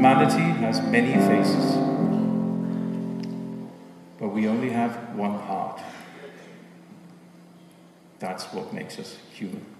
Humanity has many faces, but we only have one heart. That's what makes us human.